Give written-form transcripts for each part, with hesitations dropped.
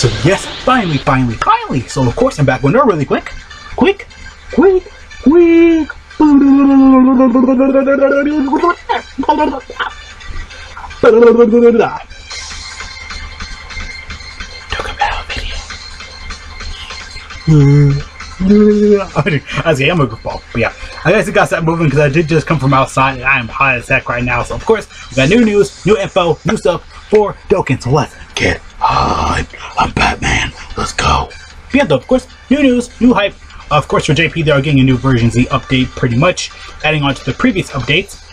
So yes, finally. So of course I'm back with no really quick. Dokkan Battle video. Okay, I'm a goofball. But yeah, I guess it got that moving because I did just come from outside and I am hot as heck right now. So of course, we got new news, new info, new stuff for Dokkan. So let's get hype. I'm Batman. Let's go. Yeah, though, of course, new news, new hype. Of course, for JP, they are getting a new version Z update, pretty much, adding on to the previous updates.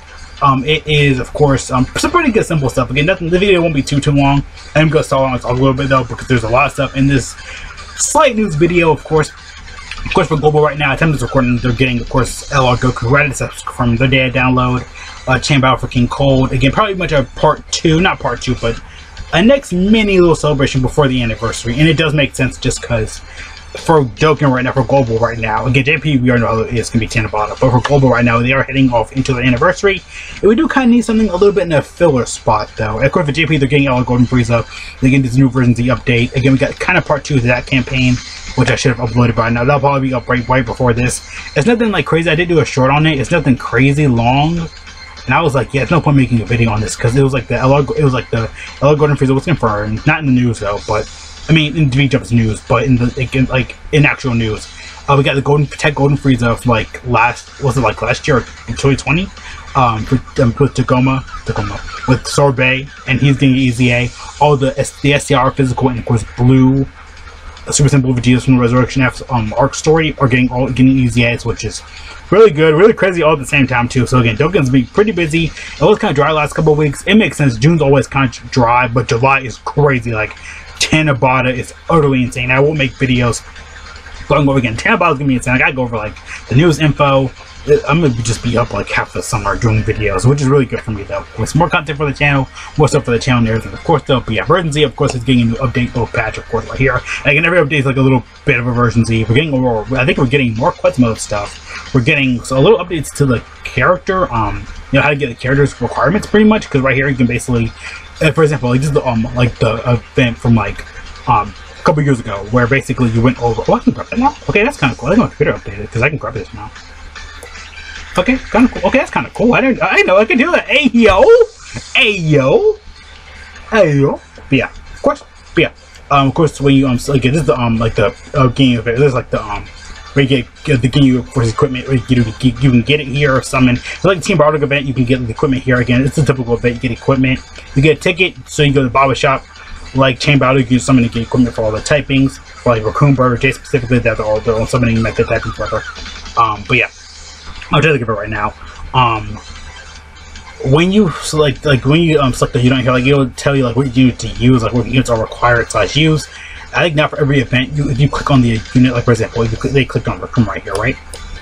It is, of course, some pretty good simple stuff. Again, nothing. The video won't be too long. I'm gonna stall on it a little bit though, because there's a lot of stuff in this slight news video. Of course, for global right now, at time of recording, they're getting, of course, LR Goku Reddit from the day I download. Chain Battle for King Cold. Again, probably much a part 2, not part 2, but a next mini little celebration before the anniversary. And it does make sense just because. For Dokkan right now, for global right now, again, JP, we already know it's going to be Tanabata, but for global right now, they are heading off into the anniversary, and we do kind of need something a little bit in a filler spot, though. And of course, for JP, they're getting all Golden Frieza, they're getting this new version of the update. Again, we got kind of part 2 of that campaign, which I should have uploaded by now. That'll probably be up right before this. It's nothing like crazy. I did do a short on it. It's nothing crazy long. And I was like, yeah, it's no point making a video on this, because it was like the LR Golden Frieza was confirmed. Not in the news, though, but... I mean, in V Jump's news, but in the in actual news, we got the Golden Frieza from last year, in 2020, with Tagoma, with Sorbet, and he's getting EZA, all the SDR physical, and of course Blue, Super Saiyan Blue Vegeta from the Resurrection F arc story are getting EZAs, which is really good, really crazy, all at the same time too. So again, Dokkan's been pretty busy. It was kind of dry the last couple of weeks. It makes sense. June's always kind of dry, but July is crazy. Like. Tanabata is utterly insane. I won't make videos going over again. Tanabata's gonna be insane. I gotta go over like the news info. I'm gonna just be up like half the summer doing videos, which is really good for me though. With more content for the channel, more stuff for the channel and everything. Of course though, but yeah, version Z of course is getting a new update, little patch of course right here. And again, every update is like a little bit of a version Z. We're getting over, I think we're getting more quest mode stuff. We're getting so a little updates to the character, you know, how to get the character's requirements pretty much, because right here you can basically for example, like this is the event from a couple years ago where basically you went over. Oh, I can grab that now. Okay, that's kind of cool. I think my computer updated because I can grab this now. Okay, kind of cool. Okay, that's kind of cool. I know I can do that. Hey yo, hey yo, hey yo. But yeah, of course. But yeah, of course when you so again, this is the game event. This is like the where you get the Ginyu of course equipment, you can get it here or summon. So like the Team Bardock event, you can get the equipment here again. It's a typical event, you get equipment. You get a ticket, so you go to the Baba Shop, like Chain Battle, you can summon and get equipment for all the typings, for like Raccoon Bird or Jay specifically, that's all their own summoning method typing forever. But yeah. I'll try to give it right now. When you select select that you don't hear, like it'll tell you like what unit to use, like what units are required slash use. I think now for every event, if you click on the unit, like for example, they clicked on Raccoon right here, right?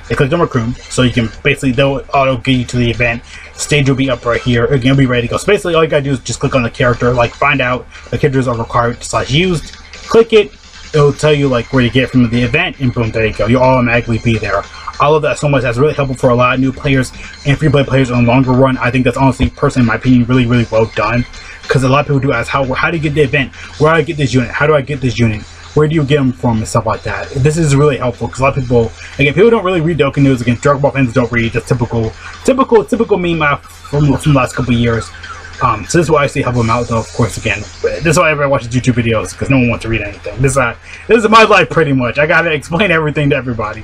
They clicked on Raccoon, so you can basically, they'll auto get you to the event. Stage will be up right here, again, it'll be ready to go. So basically, all you gotta do is just click on the character, like find out the characters are required slash used, click it, it'll tell you like where to get from the event, and boom, there you go. You'll automatically be there. I love that so much. That's really helpful for a lot of new players and free play players on the longer run. I think that's honestly, personally, in my opinion, really, really well done. Because a lot of people do ask, how do you get the event? Where do I get this unit? How do I get this unit? Where do you get them from? And stuff like that. This is really helpful because a lot of people, again, people don't really read Dokkan news. Again, Dragon Ball fans don't read. That's typical meme from the last couple of years. So this will actually help them out, though, of course, again. This is why everybody watches YouTube videos because no one wants to read anything. This is my life, pretty much. I got to explain everything to everybody.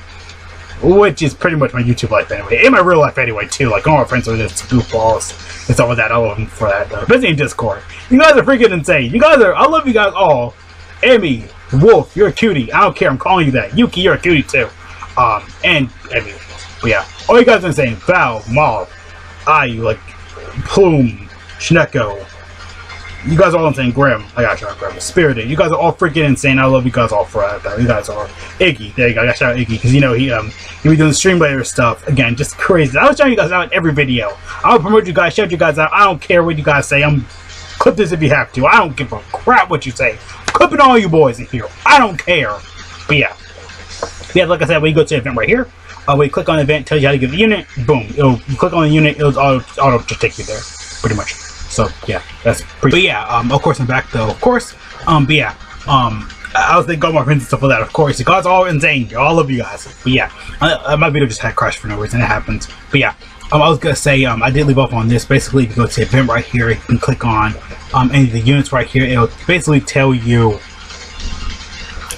Which is pretty much my YouTube life anyway, and my real life anyway too. Like all my friends are just goofballs and stuff like that. I love them for that though. Busy in Discord. You guys are freaking insane. You guys are. I love you guys all. Emmy, Wolf, you're a cutie. I don't care. I'm calling you that. Yuki, you're a cutie too. And Emmy, but yeah, all you guys are insane. Val, Maul, Ayu, like Plume, Shneko. You guys are all insane. Grim, I gotta shout out Grim. Spirited, you guys are all freaking insane. I love you guys all for that. You guys are Iggy. There you go. I gotta shout out Iggy because you know he be doing Streamlayer stuff again, just crazy. I was shouting you guys out in every video. I'll promote you guys, shout you guys out. I don't care what you guys say. I'm clip this if you have to. I don't give a crap what you say. Clipping all you boys in here. I don't care. But yeah, like I said, when you go to the event right here, when you click on the event, tells you how to get the unit. Boom. You click on the unit, it'll auto just take you there, pretty much. So yeah, that's pretty. But yeah, of course I'm back though. But yeah, I was thanking all my friends and stuff for that, of course. You guys are all insane, all of you guys. But yeah, my video just had crashed for no reason. It happens. But yeah, I was gonna say I did leave off on this. Basically, if you go to the event right here, you can click on any of the units right here. It'll basically tell you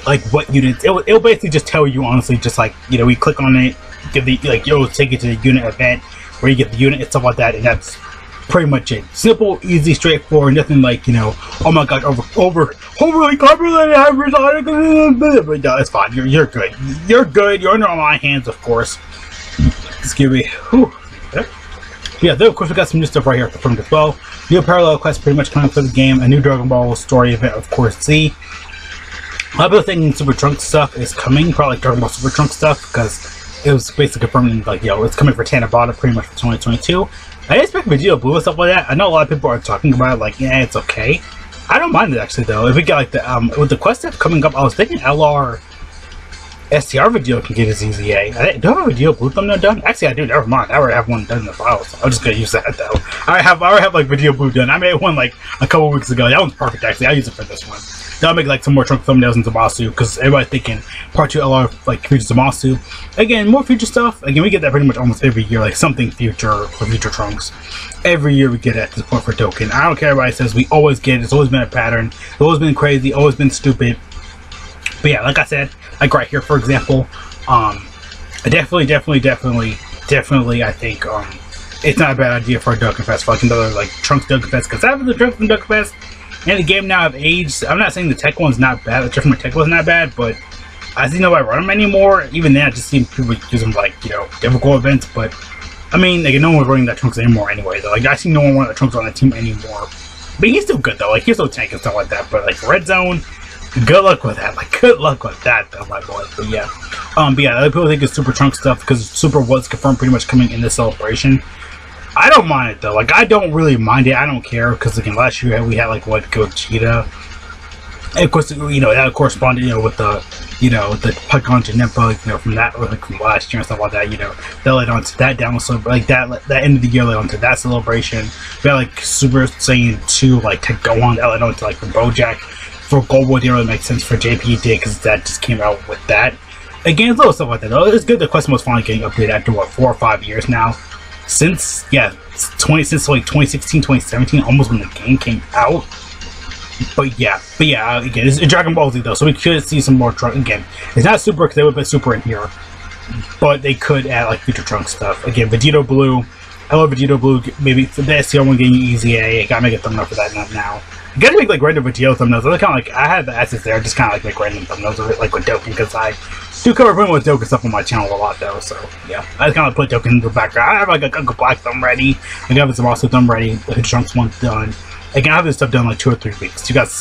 like what units. It'll basically just tell you honestly, just like you know, we click on it, give the like it'll take you to the unit event where you get the unit and stuff like that, and that's pretty much it. Simple, easy, straightforward, nothing like, you know, oh my god, overly complicated, but no, it's fine, you're good, you're under my hands, of course. Excuse me. Whew. Yeah, then of course we got some new stuff right here from the bow. New parallel quest pretty much coming for the game, a new Dragon Ball story event, of course, Z. I've been thinking Super Trunks stuff is coming, probably Dragon Ball Super Trunks stuff, because it was basically confirming, like, yo, it's coming for Tanabata pretty much for 2022. I didn't expect Vegito Blue and stuff like that. I know a lot of people are talking about it, like, yeah, it's okay. I don't mind it, actually, though. If we get, like, the, with the quest stuff coming up, I was thinking LR STR Vegito can get his EZA. Do I have a Vegito Blue thumbnail done? Actually, I do, never mind. I already have one done in the file, so I'm just gonna use that, though. I already have like, Vegito Blue done. I made one, like, a couple weeks ago. That one's perfect, actually. I'll use it for this one. Then I'll make, like, some more trunk thumbnails in Zamasu, because everybody's thinking Part 2 LR, like, future Zamasu. Again, more future stuff. Again, we get that pretty much almost every year, like, something future for future Trunks. Every year we get at this point for Dokkan. I don't care what everybody says, we always get it. It's always been a pattern. It's always been crazy, always been stupid. But yeah, like I said, like right here, for example, definitely, I think, it's not a bad idea for a Dokkan Fest, for like another, like, Trunks Dokkan Fest, because I have the Trunks from Dokkan Fest, and the game now have aged. I'm not saying the tech one's not bad, the Trunks from the tech one's not bad, but I see nobody run them anymore. Even then, I just see people use them, like, you know, difficult events, but, I mean, like, no one's running that Trunks anymore anyway, though. Like, I see no one running the Trunks on the team anymore. But he's still good, though. Like, he's still tank and stuff like that, but, like, Red Zone, good luck with that, like, good luck with that, though, my boy. But yeah, other people think it's Super Trunks stuff because Super was confirmed pretty much coming in this celebration. I don't mind it, though. Like, I don't really mind it. I don't care because, again, last year we had, like, what, Gogeta. And, of course, you know, that corresponded, you know, with the, you know, the Pokemon Janempa, you know, from that, or, like, from last year and stuff like that, you know, that led on to that down, so, like, that end of the year led on to that celebration. We had, like, Super Saiyan 2, like, to go on, that led on to, like, the BoJack. For Goldwood, it didn't really make sense. For JP, it did, because that just came out with that. Again, it's little stuff like that, though. It's good the quest was finally getting updated after, what, 4 or 5 years now? Since, yeah, since like 2016, 2017, almost when the game came out. But yeah, again, it's Dragon Ball Z, though, so we could see some more Trunks. Again, it's not Super, because they would put Super in here, but they could add, like, future Trunks stuff. Again, Vegito Blue. I love Vegito Blue. Maybe for the STR one getting EZA. I gotta make a thumbnail for that now. I gotta make like random Vegito thumbnails. I kind of like I had the assets there. I just kind of like make random thumbnails of it, like with Dokkan, because I do cover pretty much Dokkan stuff on my channel a lot though. So yeah, I just kind of put Dokkan in the background. I have like a Goku Black thumb ready. I got some also thumb ready. The Trunks one done. Again, I have this stuff done in, like 2 or 3 weeks. You guys,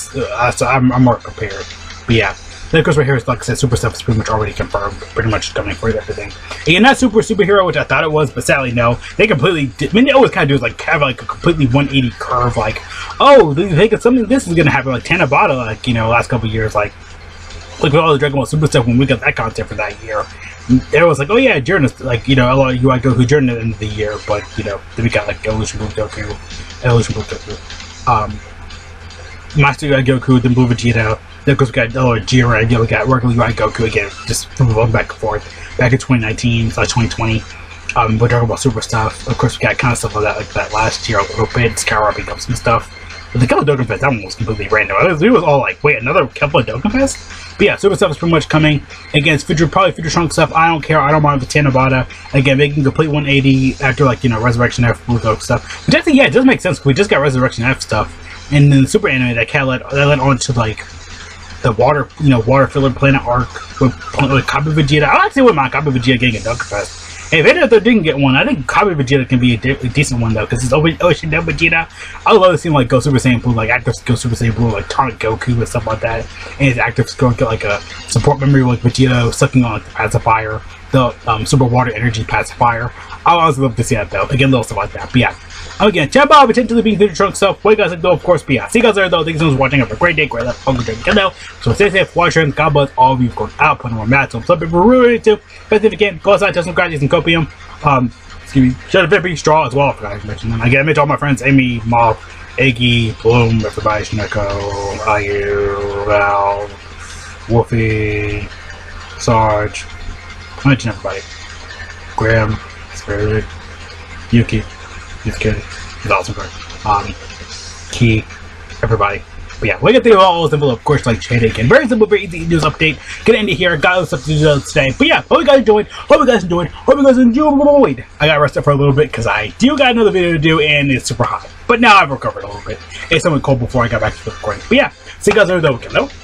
so I'm more prepared. But yeah. Then of course right here is like I said, super stuff is pretty much already confirmed, pretty much coming for everything. Again, not super superhero, which I thought it was, but sadly no. They completely did, I mean they always kinda do is like have like a completely 180 curve, like, oh, they think it's something this is gonna happen, like Tanabata, like, you know, last couple years, like with all the Dragon Ball Super stuff when we got that content for that year. It was like, oh yeah, Jiren is like, you know, a lot of UI Goku Jiren at the end of the year, but you know, then we got like Evolution Blue Goku. Master UI Goku, then Blue Vegeta. Then, of course, we got Jiren, you know, we got regular UI Goku again, just from back and forth, back in 2019/2020, with Dragon Ball Super stuff. Of course, we got kind of stuff like that last year, a little bit, skyrocketing up some stuff. But the Couple of Dokkan Fest, that one was completely random. We was all like, wait, another Couple of Dokkan Fest? But yeah, Super stuff is pretty much coming. Again, it's probably future Trunks stuff. I don't care. I don't mind the Tanabata. Again, making complete 180 after, like, you know, Resurrection F, Blue Goku stuff. But actually, yeah, it does make sense because we just got Resurrection F stuff. And then the Super anime that led on to, like, the water filler planet arc with Copy Vegeta. I actually wouldn't mind Copy Vegeta getting a Dokkan Fest. Hey, if any of them didn't get one, I think Copy Vegeta can be a decent one though, because it's Ocean Vegeta. I would love to see him like go Super Saiyan Blue, like active skill Super Saiyan Blue, like taunt Goku and stuff like that. And his active skill get like a support memory like Vegeta sucking on like, the pacifier, the super water energy pacifier. I would also love to see that though. Again, little stuff like that. But yeah. Again, chat about potentially being future Trunks stuff. What you guys think though, of course, be out. See you guys later though. Thank you so much for watching. Have a great day, great luck, hunger drink, get out. So stay safe, watch your hands, God bless all of you going out, putting more mats on something we're really into. But if you can, go outside, test some graduates and copium. Excuse me, shut up, Vippy, Straw as well, I forgot to mention them. Again, I mentioned all my friends, Amy, Mob, Iggy, Bloom, Everybody's Neko, Ayu, Val, Wolfie, Sarge, I'm mentioning everybody. Graham, Spirit, Yuki, he's awesome, Key, everybody. But yeah, we'll get through all those and we'll of course like shade again. Very simple, very easy news update. Gonna end it here. Got all the stuff to do today. But yeah, hope you guys enjoyed. I got rested for a little bit because I do got another video to do and it's super hot. But now I've recovered a little bit. It's somewhat cold before I got back to the recording. But yeah, see you guys later though.